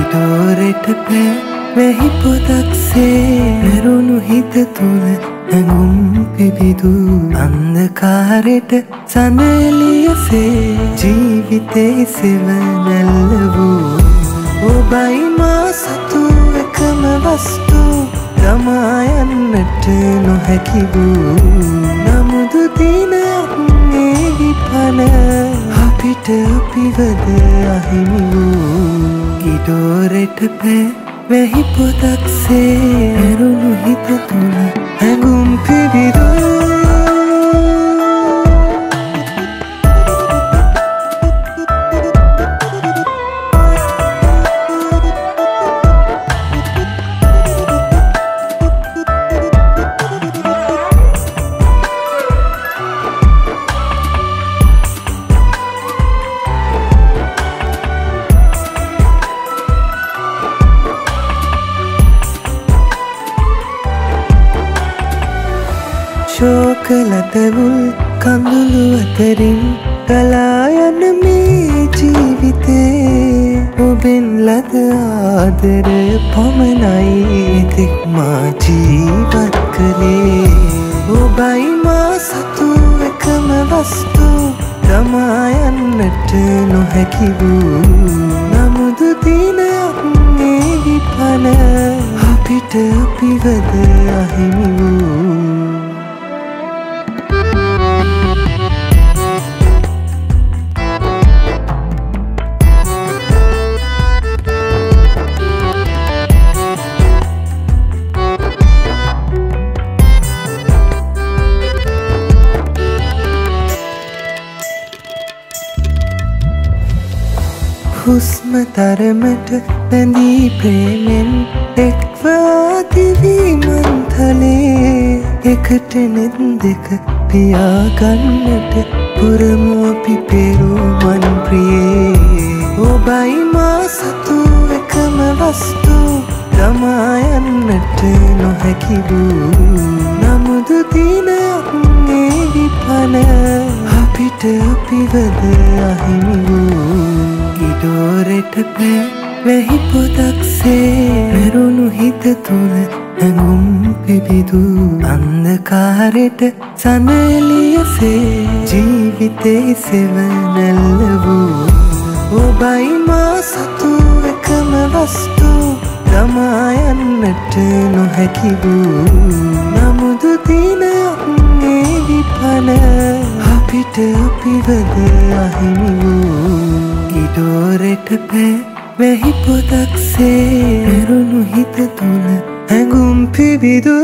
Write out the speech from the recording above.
ඉදෝරෙටපේ මෙහි පොතක්සේ නරුණු හිත තුල නැගුම් පිබිදු අන්ධකාරෙට සඳලියසේ ජීවිතේ සෙවනැල්ල වූ ඔබයි මා සතු එකම වස්තු තමා යන්නට නොහැකි වූ නමුදු දිනක් එහි පන අපිට අපිවද අහිමි වූ ඉදෝරෙට පෑ මෙහි පොතක්සේ ඇරුණු හිත තුල ඇඟුම් පිබිදු शोक लतवुल कंदुलु अतरिं तलायन में जीविते ओबेन लद आदर पमनाई दिख माँ जीवत करे ओबाई माँ सतु एकम वस्तु तमायन नट नोहकी बू नमुदु दिन अपने विपन अपिट अपिवद अहिमी बू හුස්ම තරමට බැඳී ප්‍රේමෙන් එක්ව ආදිවි මන්තලේ එකට නෙත් දෙක පියා ගන්නට පුරමු අපි පෙරුවන් ප්‍රියේ ඔබයි මා සතු එකම වස්තු තමා යන්නට නොහැකි වූ නමුදු දිනක් එහි පන අපිට අපිවද අහිමි වූ ඉදෝරෙට පෑ මෙහි පොතක්සේ ඇරුණු හිත තුල ඇඟුම් පිබිදු අන්ධකාරෙට සඳලියසේ ජීවිතේ සෙවනැල්ල වූ ඔබයි මා සතු එකම වස්තු තමා යන්නට නොහැකි වූ නමුදු දිනක් එහි පන අපිට අපිවද අහිමි වූ ඉදෝරෙට පෑ මෙහි පොතක්සේ ඇරුණු හිත තුල ඇඟුම් පිබිදු